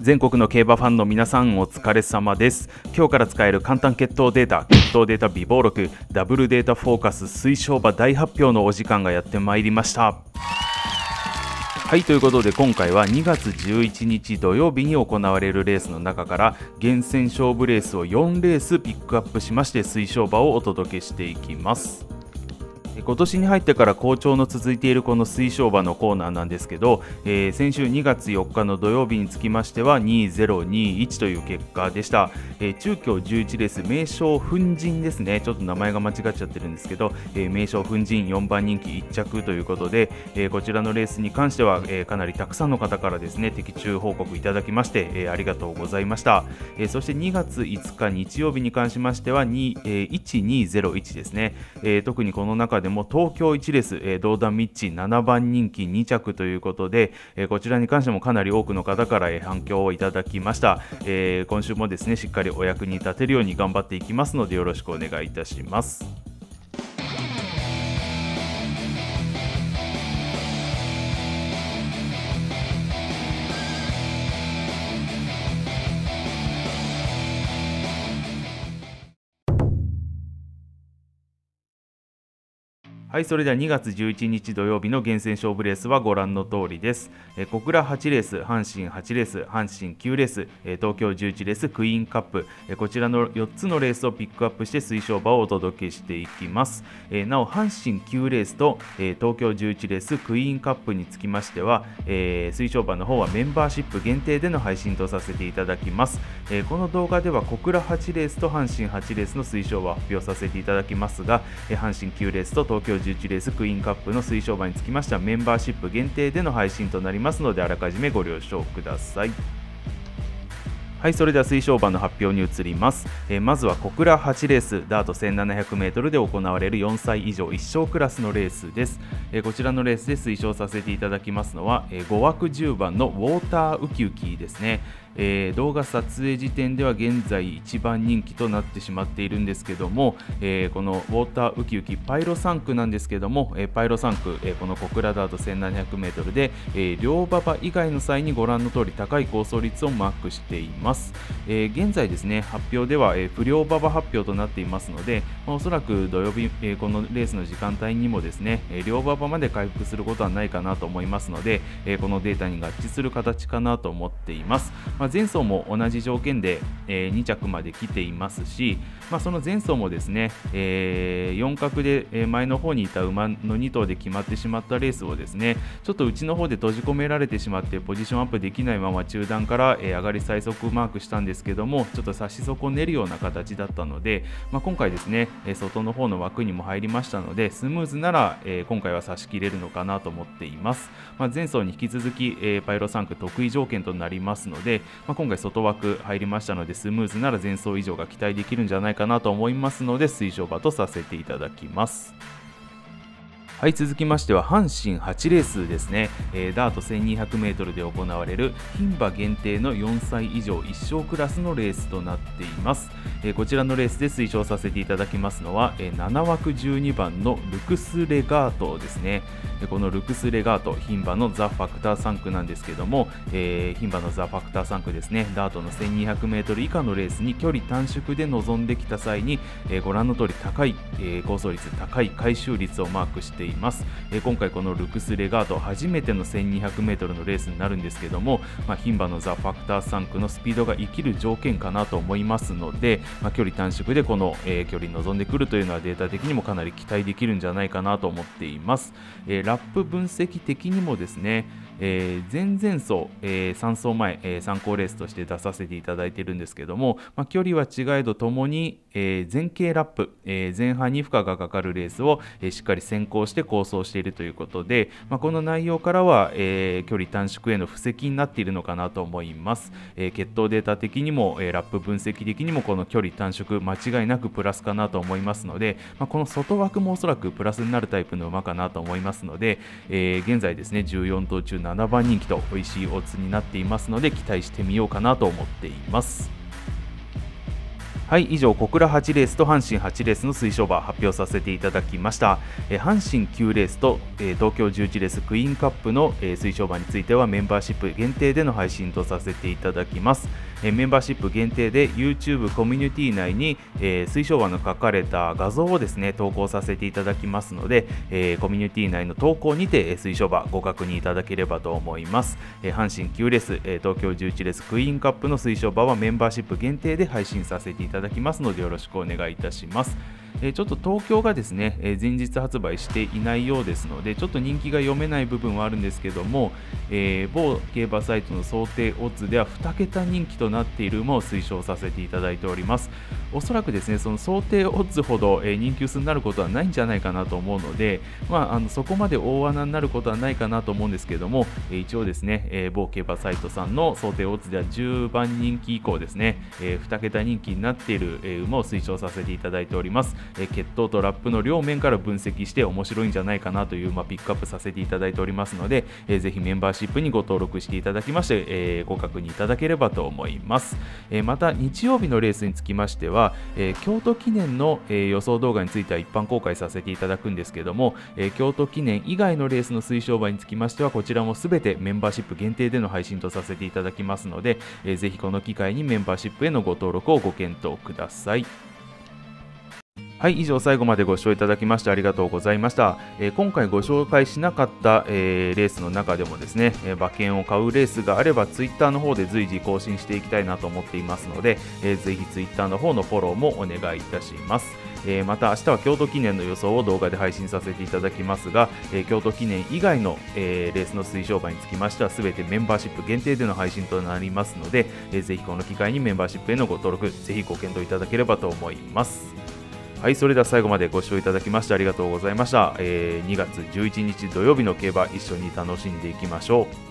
全国の競馬ファンの皆さんお疲れ様です。今日から使える簡単血統データ、血統データ備忘録、ダブルデータフォーカス推奨馬大発表のお時間がやってまいりました。はい、ということで今回は2月11日土曜日に行われるレースの中から厳選勝負レースを4レースピックアップしまして、推奨馬をお届けしていきます。今年に入ってから好調の続いているこの推奨馬のコーナーなんですけど、先週2月4日の土曜日につきましては2021という結果でした。中京11レース、名称粉塵ですね、ちょっと名前が間違っちゃってるんですけど、名称粉塵4番人気1着ということで、こちらのレースに関しては、かなりたくさんの方からですね的中報告いただきまして、ありがとうございました。そして2月5日日曜日に関しましては1201ですね、特にこの中でも東京1レース、ドーダンミッチ7番人気2着ということで、こちらに関してもかなり多くの方から反響をいただきました。今週もですねしっかりお役に立てるように頑張っていきますのでよろしくお願いいたします。はい、それでは2月11日土曜日の厳選勝負レースはご覧の通りです。小倉8レース、阪神8レース、阪神9レース、東京11レース、クイーンカップ、こちらの4つのレースをピックアップして推奨馬をお届けしていきます。なお阪神9レースと東京11レース、クイーンカップにつきましては推奨馬の方はメンバーシップ限定での配信とさせていただきます。この動画では小倉8レースと阪神8レースの推奨馬を発表させていただきますが、阪神9レースと東京11レース、クイーンカップの推奨馬につきましてはメンバーシップ限定での配信となりますのであらかじめご了承ください。はい、それでは推奨馬の発表に移ります。まずは小倉8レース、ダート 1700m で行われる4歳以上1勝クラスのレースです。こちらのレースで推奨させていただきますのは5枠10番のウォーターウキウキですね。動画撮影時点では現在1番人気となってしまっているんですけども、このウォーターウキウキパイロ3区なんですけども、パイロ3区、この小倉ダート 1700m で、両馬場以外の際にご覧の通り高い高走率をマークしています。現在ですね発表では、不良馬場発表となっていますので、おそらく土曜日、このレースの時間帯にもですね両馬場まで回復することはないかなと思いますので、このデータに合致する形かなと思っています。前走も同じ条件で2着まで来ていますし、その前走もですね4角で前の方にいた馬の2頭で決まってしまったレースをですねちょっと内の方で閉じ込められてしまってポジションアップできないまま中段から上がり最速マークしたんですけども、ちょっと差し損ねるような形だったので、今回ですね外の方の枠にも入りましたのでスムーズなら今回は差し切れるのかなと思っています。前走に引き続きパイロ3区得意条件となりますので、今回外枠入りましたのでスムーズなら前走以上が期待できるんじゃないかなと思いますので推奨馬とさせていただきます。はい、続きましては阪神8レースですね。ダート 1200m で行われる牝馬限定の4歳以上1勝クラスのレースとなっています。こちらのレースで推奨させていただきますのは7枠12番のルクスレガートですね。このルクスレガート、牝馬のザ・ファクター3区なんですけども、牝馬のザ・ファクター3区ですね、ダートの 1200m 以下のレースに距離短縮で臨んできた際にご覧の通り高い高走率、高い回収率をマークしています。今回このルクスレガート初めての 1200m のレースになるんですけども、牝馬のザ・ファクター3区のスピードが生きる条件かなと思いますので、距離短縮でこの、距離臨んでくるというのはデータ的にもかなり期待できるんじゃないかなと思っています。ラップ分析的にもですね、前々走、3走前、参考レースとして出させていただいているんですけども、距離は違えどともに、前傾ラップ、前半に負荷がかかるレースを、しっかり先行して構想しているということで、この内容からは、距離短縮への布石になっているのかなと思います。血統データ的にも、ラップ分析的にもこの距離短縮間違いなくプラスかなと思いますので、この外枠もおそらくプラスになるタイプの馬かなと思いますので、現在ですね14頭中7番人気と美味しいオッズになっていますので期待してみようかなと思っています。はい、以上小倉8レースと阪神8レースの推奨馬発表させていただきました。阪神9レースと東京11レースクイーンカップの推奨馬についてはメンバーシップ限定での配信とさせていただきます。メンバーシップ限定で YouTube コミュニティ内に推奨馬の書かれた画像をですね投稿させていただきますので、コミュニティ内の投稿にて推奨馬ご確認いただければと思います。阪神9レース、東京11レースクイーンカップの推奨馬はメンバーシップ限定で配信させていただきますのでよろしくお願いいたします。ちょっと東京がですね前日発売していないようですのでちょっと人気が読めない部分はあるんですけども、某競馬サイトの想定オッズでは2桁人気となっている馬を推奨させていただいております。おそらくですねその想定オッズほど人気薄になることはないんじゃないかなと思うので、そこまで大穴になることはないかなと思うんですけども、一応ですね、某競馬サイトさんの想定オッズでは10番人気以降ですね、2桁人気になっている馬を推奨させていただいております。血統とラップの両面から分析して面白いんじゃないかなという、ピックアップさせていただいておりますので、ぜひメンバーシップにご登録していただきまして、ご確認いただければと思います。また日曜日のレースにつきましては、京都記念の、予想動画については一般公開させていただくんですけども、京都記念以外のレースの推奨馬につきましてはこちらも全てメンバーシップ限定での配信とさせていただきますので、ぜひこの機会にメンバーシップへのご登録をご検討ください。はい、以上最後までご視聴いただきましてありがとうございました。今回ご紹介しなかった、レースの中でもですね、馬券を買うレースがあれば Twitter の方で随時更新していきたいなと思っていますので、ぜひ Twitter の方のフォローもお願いいたします。また明日は京都記念の予想を動画で配信させていただきますが、京都記念以外の、レースの推奨馬につきましては全てメンバーシップ限定での配信となりますので、ぜひこの機会にメンバーシップへのご登録ぜひご検討いただければと思います。はい、それでは最後までご視聴いただきましてありがとうございました。2月11日土曜日の競馬一緒に楽しんでいきましょう。